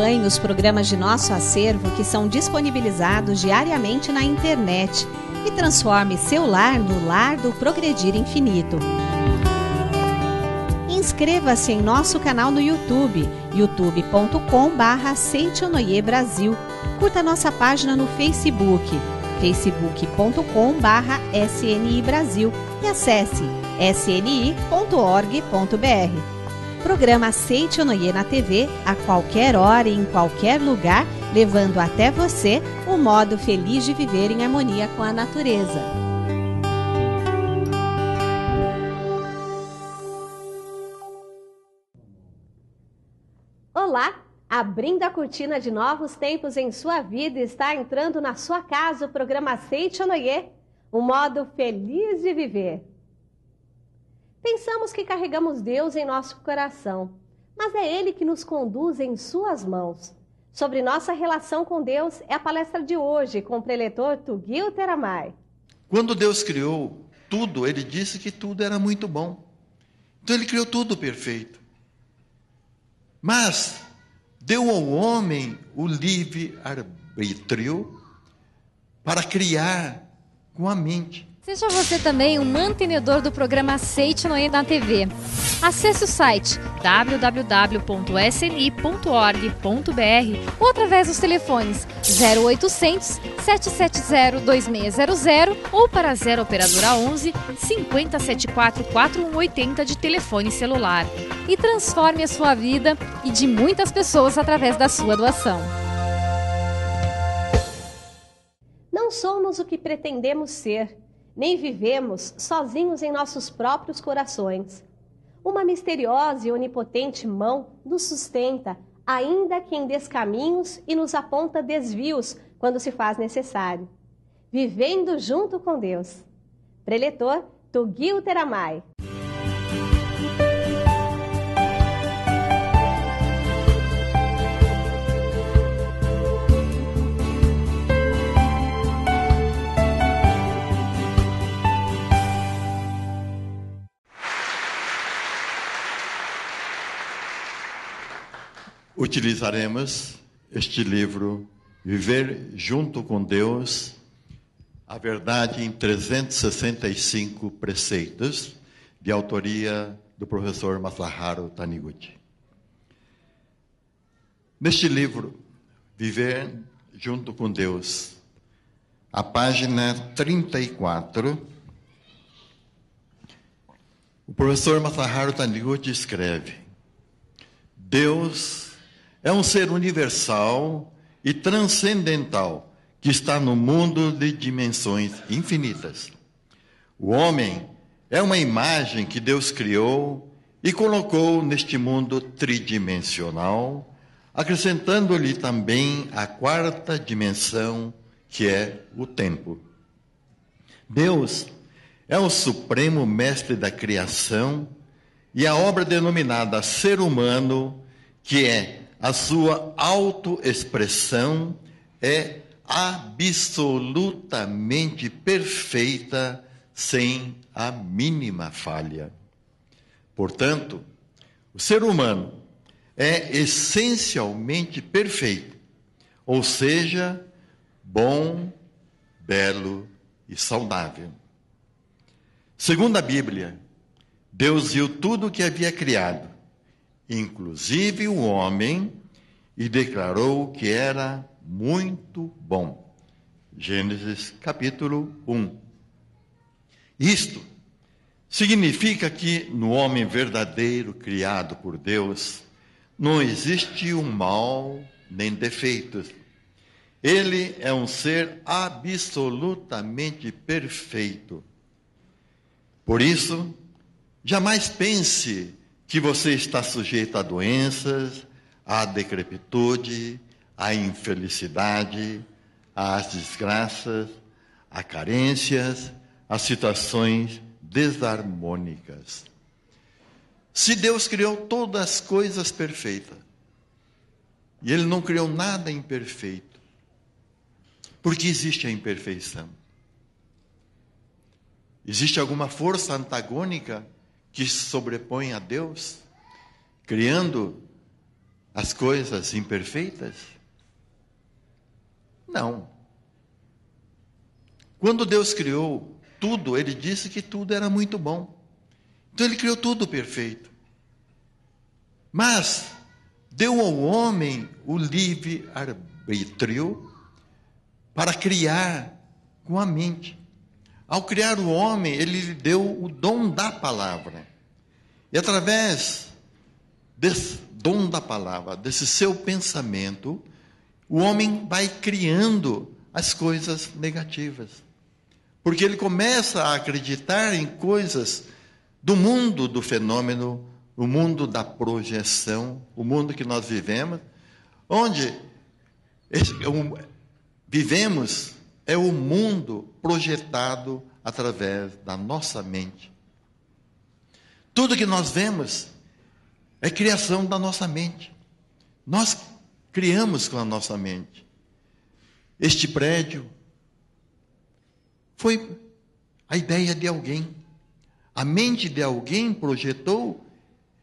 acompanhe os programas de nosso acervo que são disponibilizados diariamente na internet e transforme seu lar no lar do Progredir Infinito. Inscreva-se em nosso canal no YouTube, youtube.com/Seicho-No-Ie Brasil. Curta nossa página no Facebook, facebook.com/SNI Brasil e acesse sni.org.br. Programa Seicho-No-Ie na TV, a qualquer hora e em qualquer lugar, levando até você um modo feliz de viver em harmonia com a natureza. Olá! Abrindo a cortina de novos tempos em sua vida, está entrando na sua casa o programa Seicho-No-Ie, um modo feliz de viver. Pensamos que carregamos Deus em nosso coração, mas é Ele que nos conduz em suas mãos. Sobre nossa relação com Deus é a palestra de hoje com o preletor Tuguio Teramae. Quando Deus criou tudo, Ele disse que tudo era muito bom. Então Ele criou tudo perfeito. Mas deu ao homem o livre-arbítrio para criar com a mente. Seja você também um mantenedor do programa Seicho-No-Ie na TV. Acesse o site www.sni.org.br ou através dos telefones 0800 770 2600 ou para 0 operadora 11 5074 4180 de telefone celular. E transforme a sua vida e de muitas pessoas através da sua doação. Não somos o que pretendemos ser, nem vivemos sozinhos em nossos próprios corações. Uma misteriosa e onipotente mão nos sustenta, ainda que em descaminhos, e nos aponta desvios quando se faz necessário. Vivendo junto com Deus. Preletor Tuguio Teramae. Utilizaremos este livro, Viver junto com Deus, a verdade em 365 preceitos, de autoria do professor Masaharu Taniguchi. Neste livro, Viver junto com Deus, a página 34, o professor Masaharu Taniguchi escreve: Deus é um ser universal e transcendental que está no mundo de dimensões infinitas. O homem é uma imagem que Deus criou e colocou neste mundo tridimensional, acrescentando-lhe também a quarta dimensão, que é o tempo. Deus é o supremo mestre da criação e a obra denominada ser humano, que é a sua autoexpressão, é absolutamente perfeita, sem a mínima falha. Portanto, o ser humano é essencialmente perfeito, ou seja, bom, belo e saudável. Segundo a Bíblia, Deus viu tudo o que havia criado, inclusive o homem, e declarou que era muito bom. Gênesis capítulo 1. Isto significa que no homem verdadeiro criado por Deus não existe um mal nem defeitos. Ele é um ser absolutamente perfeito. Por isso, jamais pense que você está sujeito a doenças, à decrepitude, à infelicidade, às desgraças, a carências, a situações desarmônicas. Se Deus criou todas as coisas perfeitas, e Ele não criou nada imperfeito, porque existe a imperfeição. Existe alguma força antagônica que se sobrepõe a Deus, criando as coisas imperfeitas? Não. Quando Deus criou tudo, Ele disse que tudo era muito bom. Então, Ele criou tudo perfeito. Mas deu ao homem o livre-arbítrio para criar com a mente. Ao criar o homem, Ele lhe deu o dom da palavra. E através desse dom da palavra, desse seu pensamento, o homem vai criando as coisas negativas. Porque ele começa a acreditar em coisas do mundo do fenômeno, o mundo da projeção, o mundo que nós vivemos, onde vivemos é o mundo projetado através da nossa mente. Tudo que nós vemos é criação da nossa mente. Nós criamos com a nossa mente. Este prédio foi a ideia de alguém. A mente de alguém projetou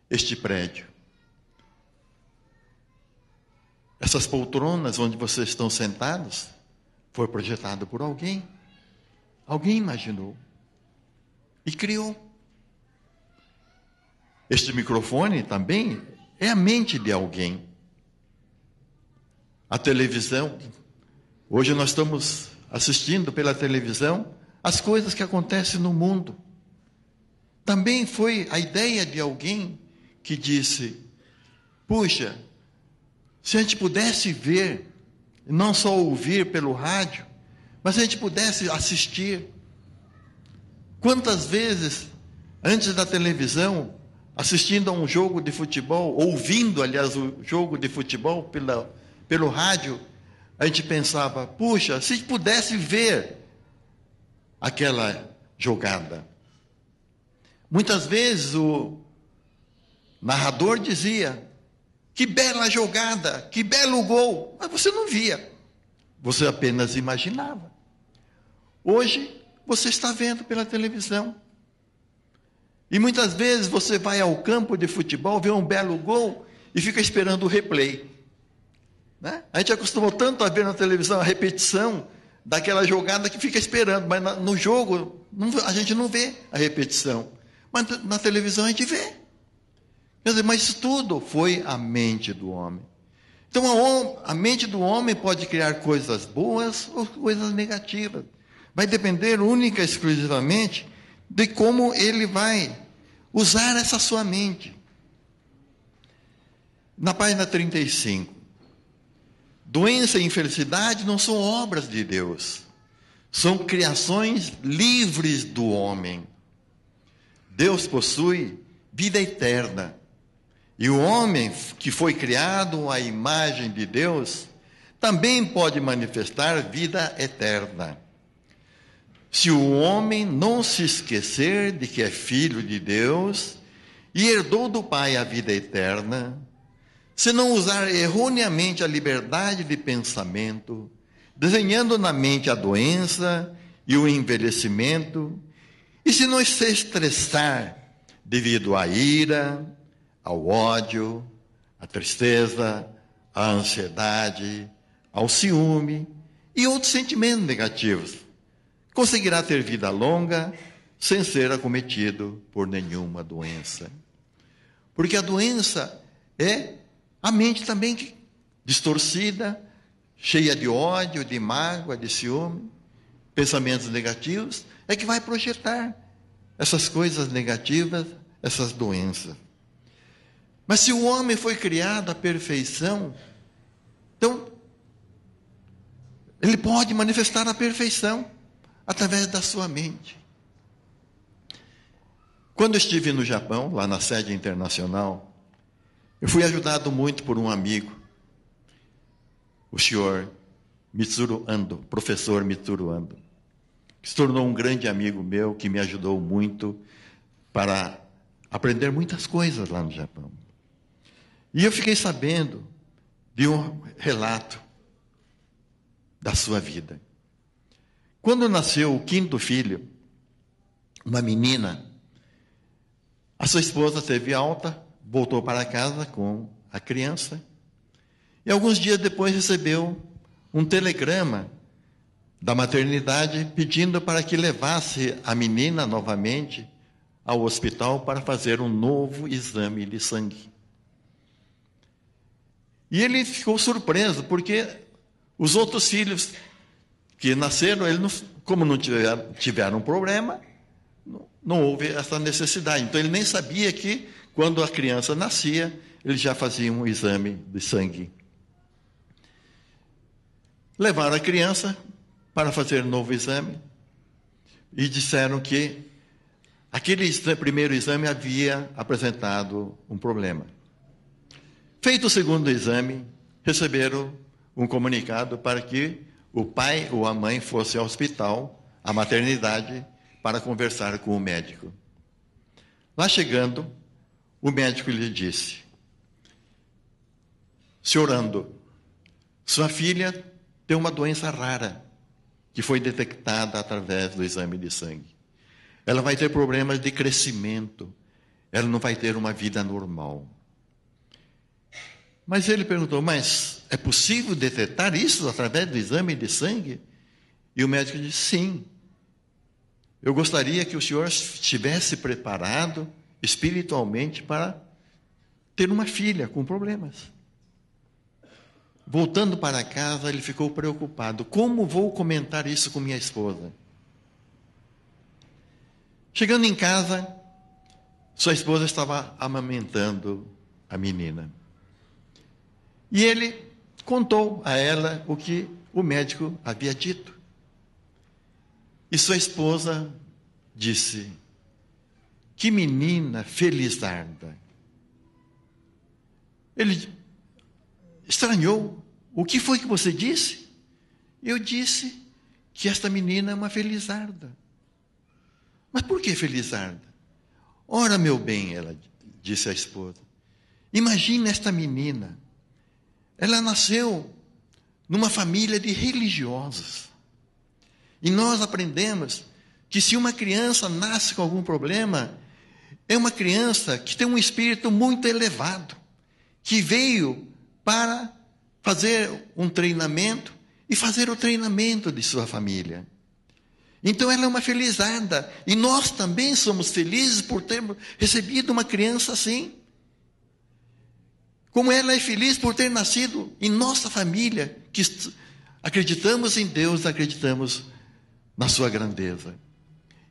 este prédio. Essas poltronas onde vocês estão sentados foi projetado por alguém. Alguém imaginou e criou. Este microfone também é a mente de alguém. A televisão, hoje nós estamos assistindo pela televisão as coisas que acontecem no mundo. Também foi a ideia de alguém que disse, puxa, se a gente pudesse ver, não só ouvir pelo rádio, mas se a gente pudesse assistir. Quantas vezes, antes da televisão, assistindo a um jogo de futebol, ouvindo, aliás, o jogo de futebol pelo rádio, a gente pensava, puxa, se pudesse ver aquela jogada. Muitas vezes o narrador dizia, que bela jogada, que belo gol, mas você não via, você apenas imaginava. Hoje, você está vendo pela televisão. E muitas vezes você vai ao campo de futebol, vê um belo gol e fica esperando o replay. Né? A gente acostumou tanto a ver na televisão a repetição daquela jogada que fica esperando, mas no jogo a gente não vê a repetição. Mas na televisão a gente vê. Quer dizer, mas isso tudo foi a mente do homem. Então a mente do homem pode criar coisas boas ou coisas negativas. Vai depender única e exclusivamente de como ele vai usar essa sua mente. Na página 35, doença e infelicidade não são obras de Deus, são criações livres do homem. Deus possui vida eterna, e o homem que foi criado à imagem de Deus também pode manifestar vida eterna. Se o homem não se esquecer de que é filho de Deus e herdou do Pai a vida eterna, se não usar erroneamente a liberdade de pensamento, desenhando na mente a doença e o envelhecimento, e se não se estressar devido à ira, ao ódio, à tristeza, à ansiedade, ao ciúme e outros sentimentos negativos, conseguirá ter vida longa sem ser acometido por nenhuma doença. Porque a doença é a mente também distorcida, cheia de ódio, de mágoa, de ciúme, pensamentos negativos, é que vai projetar essas coisas negativas, essas doenças. Mas se o homem foi criado à perfeição, então ele pode manifestar a perfeição através da sua mente. Quando estive no Japão, lá na sede internacional, eu fui ajudado muito por um amigo, o senhor Mitsuru Ando, professor Mitsuru Ando, que se tornou um grande amigo meu, que me ajudou muito para aprender muitas coisas lá no Japão. E eu fiquei sabendo de um relato da sua vida. Quando nasceu o quinto filho, uma menina, a sua esposa teve alta, voltou para casa com a criança E alguns dias depois recebeu um telegrama da maternidade pedindo para que levasse a menina novamente ao hospital para fazer um novo exame de sangue. E ele ficou surpreso, porque os outros filhos que nasceram, ele não, como não tiveram problema, não houve essa necessidade. Então, ele nem sabia que, quando a criança nascia, ele já fazia um exame de sangue. Levaram a criança para fazer um novo exame e disseram que aquele primeiro exame havia apresentado um problema. Feito o segundo exame, receberam um comunicado para que o pai ou a mãe fosse ao hospital, à maternidade, para conversar com o médico. Lá chegando, o médico lhe disse: Senhor Ando, sua filha tem uma doença rara que foi detectada através do exame de sangue. Ela vai ter problemas de crescimento, ela não vai ter uma vida normal. Mas ele perguntou: mas é possível detectar isso através do exame de sangue? E o médico disse: sim. Eu gostaria que o senhor estivesse preparado espiritualmente para ter uma filha com problemas. Voltando para casa, ele ficou preocupado. Como vou comentar isso com minha esposa? Chegando em casa, sua esposa estava amamentando a menina. E ele contou a ela o que o médico havia dito. E sua esposa disse: que menina felizarda. Ele estranhou. O que foi que você disse? Eu disse que esta menina é uma felizarda. Mas por que felizarda? Ora, meu bem, ela disse à esposa, imagina esta menina. Ela nasceu numa família de religiosos. E nós aprendemos que se uma criança nasce com algum problema, é uma criança que tem um espírito muito elevado, que veio para fazer um treinamento e fazer o treinamento de sua família. Então, ela é uma felizarda. E nós também somos felizes por termos recebido uma criança assim. Como ela é feliz por ter nascido em nossa família, que acreditamos em Deus, acreditamos na sua grandeza.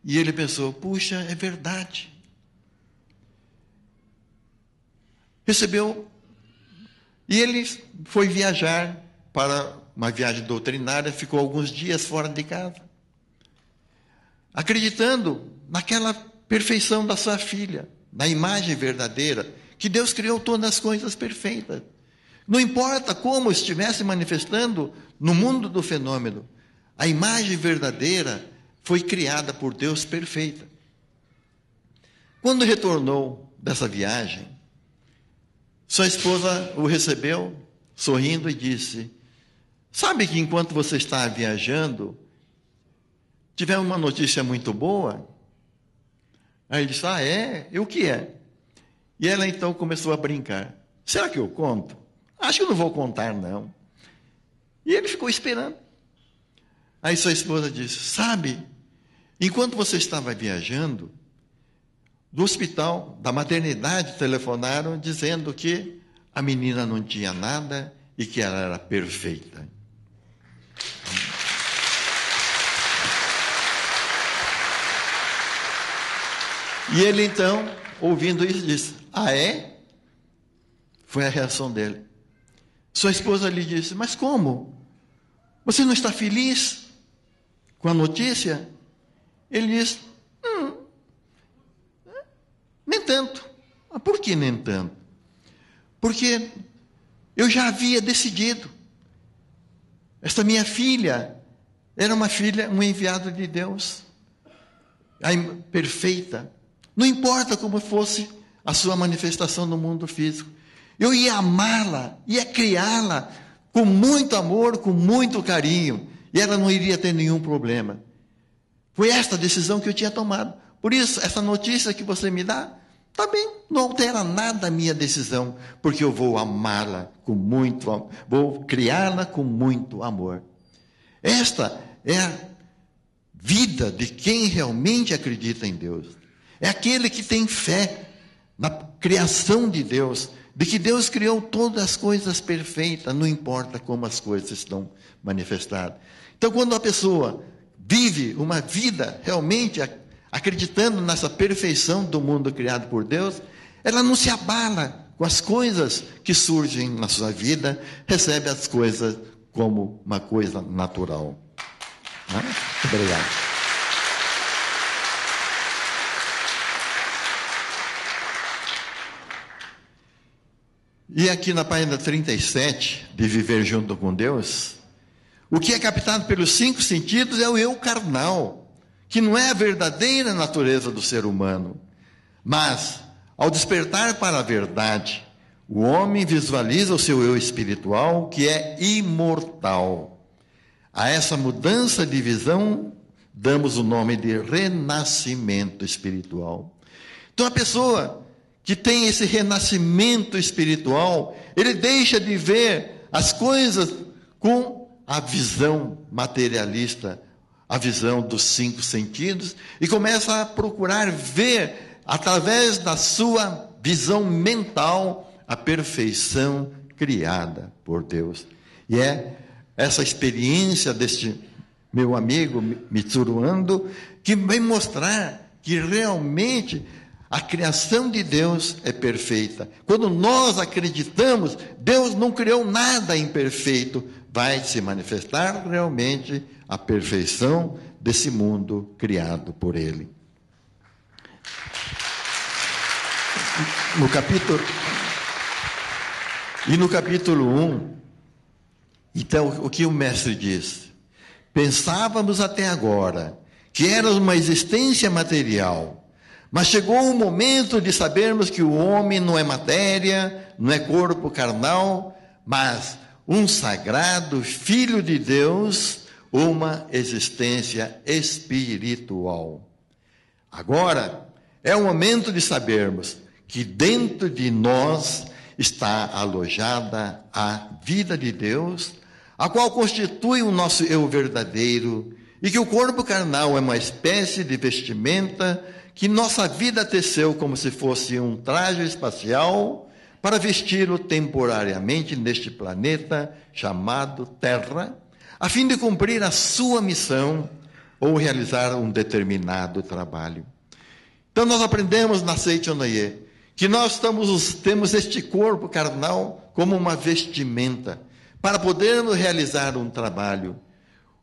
E ele pensou: puxa, é verdade. Recebeu. E ele foi viajar para uma viagem doutrinária, ficou alguns dias fora de casa, acreditando naquela perfeição da sua filha, na imagem verdadeira, que Deus criou todas as coisas perfeitas. Não importa como estivesse manifestando no mundo do fenômeno, a imagem verdadeira foi criada por Deus perfeita. Quando retornou dessa viagem, sua esposa o recebeu sorrindo e disse: sabe que enquanto você está viajando, tivemos uma notícia muito boa? Aí ele disse: ah, é? E o que é? E ela então começou a brincar: será que eu conto? Acho que eu não vou contar, não. E ele ficou esperando. Aí sua esposa disse: sabe, enquanto você estava viajando, do hospital, da maternidade, telefonaram dizendo que a menina não tinha nada e que ela era perfeita. E ele, então, ouvindo isso, disse: ah, é? Foi a reação dele. Sua esposa lhe disse: mas como? Você não está feliz com a notícia? Ele disse: nem tanto. Mas por que nem tanto? Porque eu já havia decidido. Esta minha filha era uma filha, um enviado de Deus, perfeita. Não importa como fosse a sua manifestação no mundo físico, eu ia amá-la, ia criá-la com muito amor, com muito carinho, e ela não iria ter nenhum problema. Foi esta decisão que eu tinha tomado. Por isso, essa notícia que você me dá Tá bem, não altera nada a minha decisão, porque eu vou amá-la com muito amor, vou criá-la com muito amor. Esta é a vida de quem realmente acredita em Deus. É aquele que tem fé na criação de Deus, de que Deus criou todas as coisas perfeitas, não importa como as coisas estão manifestadas. Então, quando a pessoa vive uma vida realmente acreditando nessa perfeição do mundo criado por Deus, ela não se abala com as coisas que surgem na sua vida, recebe as coisas como uma coisa natural. Muito obrigado. E aqui na página 37, de Viver Junto com Deus, o que é captado pelos 5 sentidos é o eu carnal, que não é a verdadeira natureza do ser humano. Mas, ao despertar para a verdade, o homem visualiza o seu eu espiritual, que é imortal. A essa mudança de visão, damos o nome de renascimento espiritual. Então, a pessoa que tem esse renascimento espiritual, ele deixa de ver as coisas com a visão materialista, a visão dos 5 sentidos, e começa a procurar ver, através da sua visão mental, a perfeição criada por Deus. E é essa experiência deste meu amigo Mitsuru Ando que vem mostrar que realmente a criação de Deus é perfeita. Quando nós acreditamos, Deus não criou nada imperfeito, vai se manifestar realmente a perfeição desse mundo criado por ele. No capítulo 1, então, o que o mestre diz? Pensávamos até agora que era uma existência material, mas chegou o momento de sabermos que o homem não é matéria, não é corpo carnal, mas um sagrado Filho de Deus, uma existência espiritual. Agora é o momento de sabermos que dentro de nós está alojada a vida de Deus, a qual constitui o nosso eu verdadeiro, e que o corpo carnal é uma espécie de vestimenta que nossa vida teceu como se fosse um traje espacial para vesti-lo temporariamente neste planeta chamado Terra, a fim de cumprir a sua missão ou realizar um determinado trabalho. Então, nós aprendemos na Seicho-No-Ie que nós temos este corpo carnal como uma vestimenta para podermos realizar um trabalho.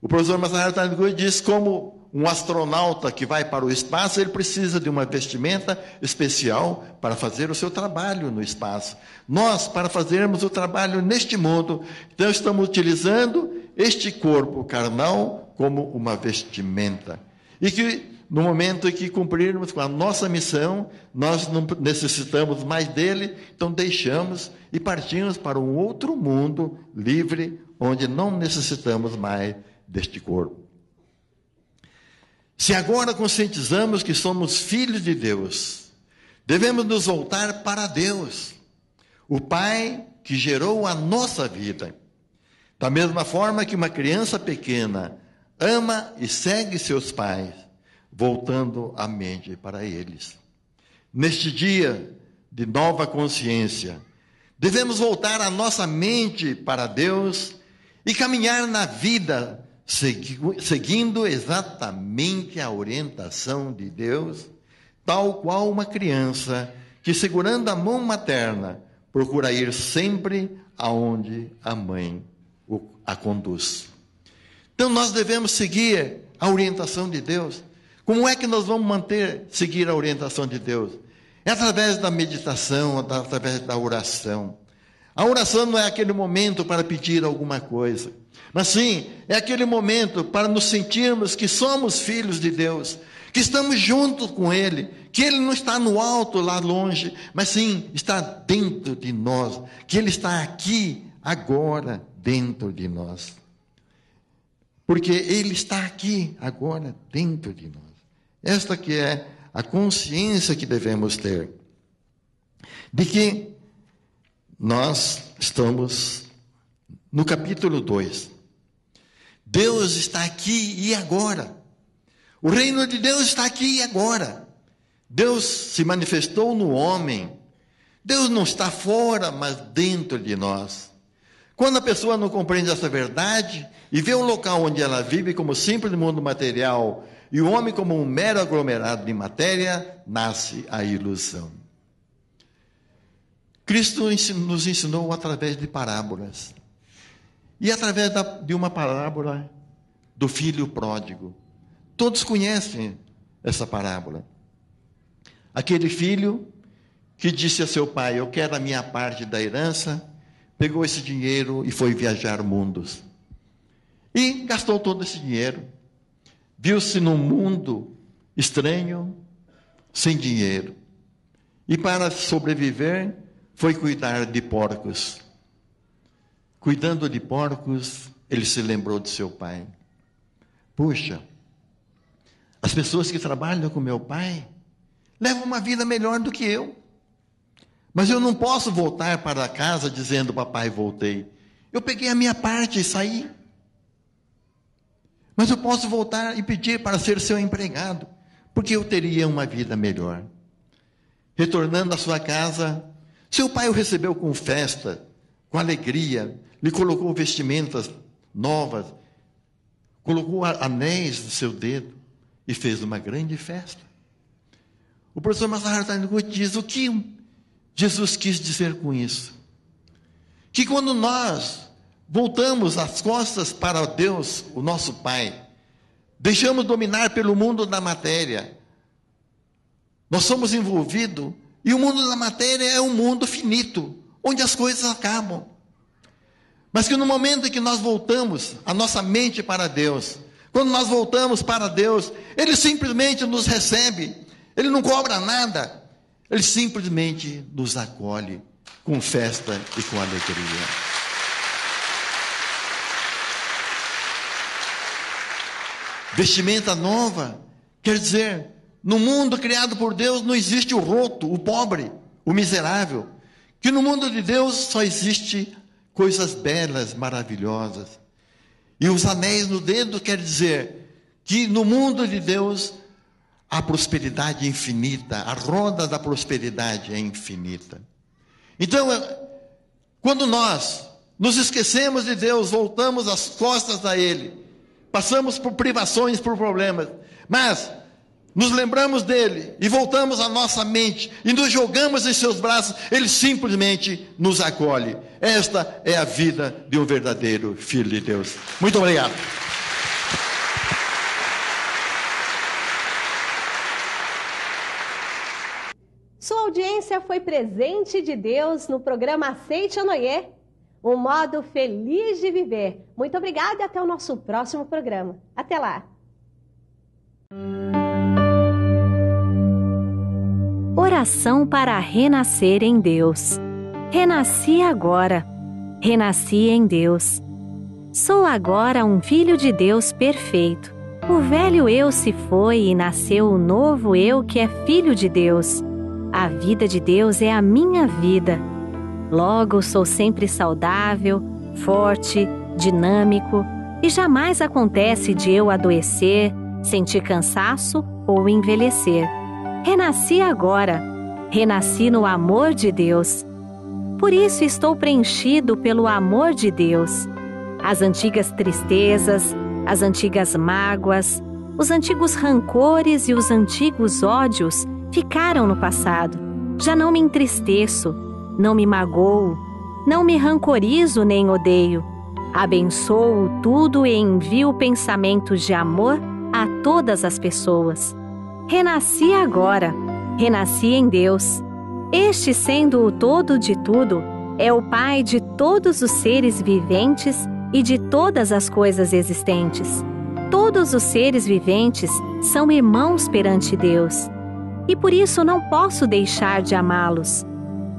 O professor Masaharu Taniguchi diz como um astronauta que vai para o espaço, ele precisa de uma vestimenta especial para fazer o seu trabalho no espaço. Nós, para fazermos o trabalho neste mundo, então estamos utilizando este corpo carnal como uma vestimenta. E que, no momento em que cumprirmos com a nossa missão, nós não necessitamos mais dele, então deixamos e partimos para um outro mundo livre, onde não necessitamos mais deste corpo. Se agora conscientizamos que somos filhos de Deus, devemos nos voltar para Deus, o Pai que gerou a nossa vida. Da mesma forma que uma criança pequena ama e segue seus pais, voltando a mente para eles. Neste dia de nova consciência, devemos voltar a nossa mente para Deus e caminhar na vida, seguindo exatamente a orientação de Deus, tal qual uma criança que, segurando a mão materna, procura ir sempre aonde a mãe a conduz. Então, nós devemos seguir a orientação de Deus. Como é que nós vamos seguir a orientação de Deus? É através da meditação, através da oração. A oração não é aquele momento para pedir alguma coisa, mas sim, é aquele momento para nos sentirmos que somos filhos de Deus, que estamos junto com Ele, que Ele não está no alto, lá longe, mas sim, está dentro de nós, que Ele está aqui, agora, dentro de nós, porque Ele está aqui, agora, dentro de nós. Esta que é a consciência que devemos ter. de que nós estamos no capítulo 2. Deus está aqui e agora. O reino de Deus está aqui e agora. Deus se manifestou no homem. Deus não está fora, mas dentro de nós. Quando a pessoa não compreende essa verdade e vê um local onde ela vive como simples mundo material e o homem como um mero aglomerado de matéria, nasce a ilusão. Cristo nos ensinou através de parábolas. E através de uma parábola do filho pródigo. Todos conhecem essa parábola. Aquele filho que disse a seu pai, eu quero a minha parte da herança, pegou esse dinheiro e foi viajar mundos. E gastou todo esse dinheiro. Viu-se num mundo estranho, sem dinheiro. E para sobreviver, foi cuidar de porcos. Cuidando de porcos, ele se lembrou de seu pai. Puxa, as pessoas que trabalham com meu pai levam uma vida melhor do que eu. Mas eu não posso voltar para casa dizendo, papai, voltei. Eu peguei a minha parte e saí. Mas eu posso voltar e pedir para ser seu empregado, porque eu teria uma vida melhor. Retornando à sua casa, seu pai o recebeu com festa, com alegria, lhe colocou vestimentas novas, colocou anéis no seu dedo e fez uma grande festa. O professor Masaharu Taniguchi diz, o que Jesus quis dizer com isso? Que quando nós voltamos as costas para Deus, o nosso Pai, deixamos dominar pelo mundo da matéria, nós somos envolvidos, e o mundo da matéria é um mundo finito, onde as coisas acabam. Mas que no momento em que nós voltamos a nossa mente para Deus, quando nós voltamos para Deus, Ele simplesmente nos recebe, Ele não cobra nada, Ele simplesmente nos acolhe com festa e com alegria. Vestimenta nova, quer dizer, no mundo criado por Deus não existe o roto, o pobre, o miserável. Que no mundo de Deus só existe coisas belas, maravilhosas. E os anéis no dedo quer dizer que no mundo de Deus a prosperidade infinita, a roda da prosperidade é infinita. Então, quando nós nos esquecemos de Deus, voltamos as costas a Ele, passamos por privações, por problemas, mas nos lembramos dEle e voltamos a nossa mente e nos jogamos em seus braços, Ele simplesmente nos acolhe. Esta é a vida de um verdadeiro filho de Deus. Muito obrigado. Sua audiência foi presente de Deus no programa Seicho-No-Ie, um modo feliz de viver. Muito obrigada e até o nosso próximo programa. Até lá! Oração para renascer em Deus. Renasci agora. Renasci em Deus. Sou agora um filho de Deus perfeito. O velho eu se foi e nasceu o novo eu que é filho de Deus. A vida de Deus é a minha vida. Logo, sou sempre saudável, forte, dinâmico e jamais acontece de eu adoecer, sentir cansaço ou envelhecer. Renasci agora. Renasci no amor de Deus. Por isso estou preenchido pelo amor de Deus. As antigas tristezas, as antigas mágoas, os antigos rancores e os antigos ódios ficaram no passado. Já não me entristeço, não me magoo, não me rancorizo nem odeio. Abençoo tudo e envio pensamentos de amor a todas as pessoas. Renasci agora. Renasci em Deus. Este, sendo o todo de tudo, é o Pai de todos os seres viventes e de todas as coisas existentes. Todos os seres viventes são irmãos perante Deus. E por isso não posso deixar de amá-los.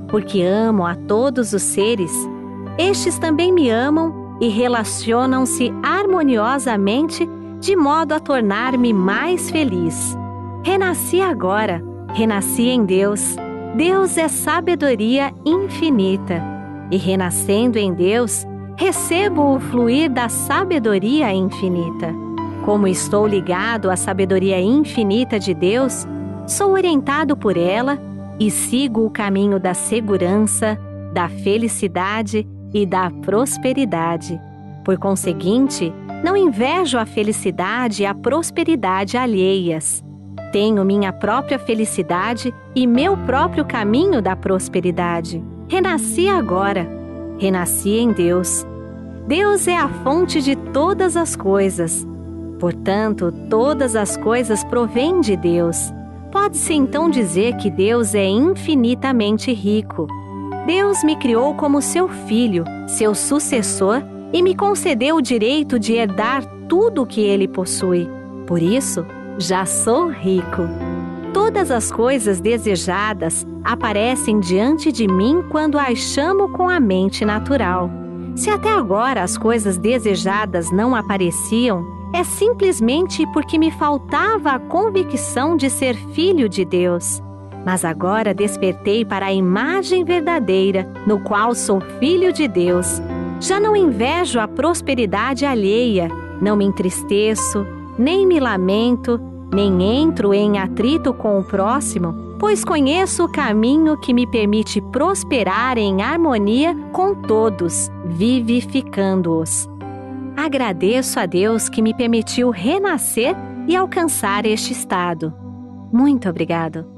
Porque amo a todos os seres, estes também me amam e relacionam-se harmoniosamente de modo a tornar-me mais feliz. Renasci agora, renasci em Deus. Deus é sabedoria infinita, e renascendo em Deus, recebo o fluir da sabedoria infinita. Como estou ligado à sabedoria infinita de Deus, sou orientado por ela e sigo o caminho da segurança, da felicidade e da prosperidade. Por conseguinte, não invejo a felicidade e a prosperidade alheias. Tenho minha própria felicidade e meu próprio caminho da prosperidade. Renasci agora. Renasci em Deus. Deus é a fonte de todas as coisas. Portanto, todas as coisas provêm de Deus. Pode-se então dizer que Deus é infinitamente rico. Deus me criou como seu filho, seu sucessor, e me concedeu o direito de herdar tudo o que ele possui. Por isso, já sou rico. Todas as coisas desejadas aparecem diante de mim quando as chamo com a mente natural. Se até agora as coisas desejadas não apareciam, é simplesmente porque me faltava a convicção de ser filho de Deus. Mas agora despertei para a imagem verdadeira, no qual sou filho de Deus. Já não invejo a prosperidade alheia, não me entristeço, nem me lamento, nem entro em atrito com o próximo, pois conheço o caminho que me permite prosperar em harmonia com todos, vivificando-os. Agradeço a Deus que me permitiu renascer e alcançar este estado. Muito obrigado.